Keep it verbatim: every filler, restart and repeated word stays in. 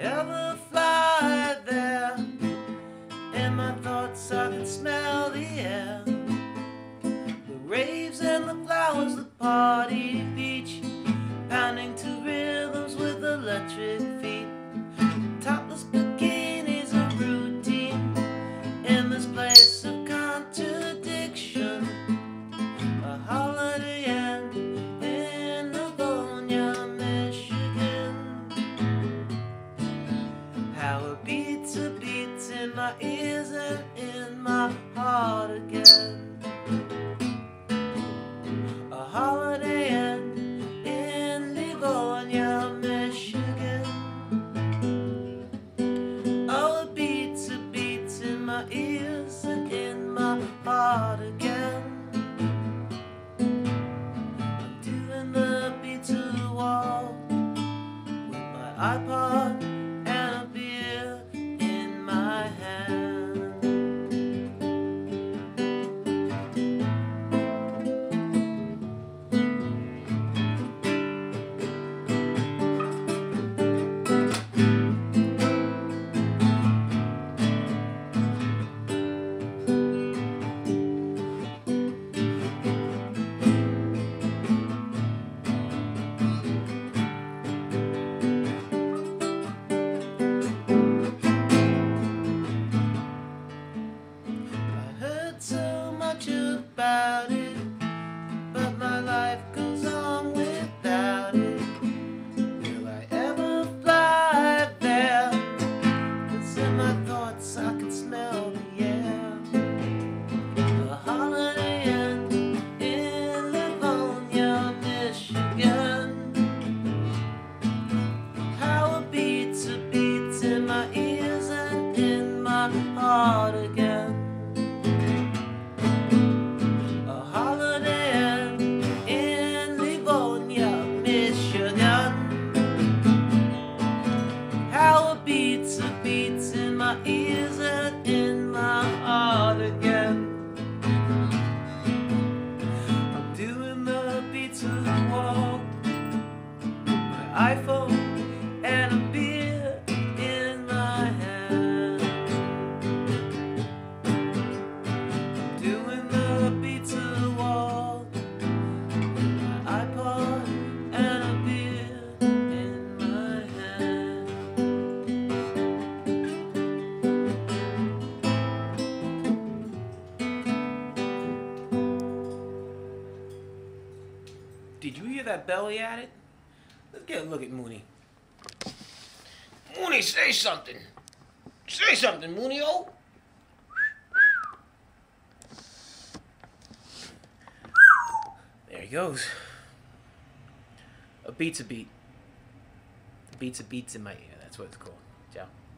ever fly there. In my thoughts I can smell the air, the raves and the flowers, the party beach, pounding to rhythms with electric feet. Topless bikinis are routine in this place of contradiction. A holiday end in Livonia, Michigan. How it beats, it beats in my ears and in my heart again. Ears and in my heart again. I'm doing the beat to the wall with my iPod and a beer in my hand. About it, but my life goes on without it. Will I ever fly there? 'Cause in my thoughts I can smell the air. A holiday end in Livonia, Michigan. How it beats, it beats in my ears and in my heart again. It beats in my ears and in my heart again. I'm doing the beat to the wall with my iPhone and a beer in my hand. I'm doing the beat to the wall with my iPod and a beer in my hand. Did you hear that belly at it? Let's get a look at Moonie. Moonie, say something. Say something, Moonie-o. There he goes. A beat's a beat. A beat's a beat's in my ear. That's what it's called. Ciao.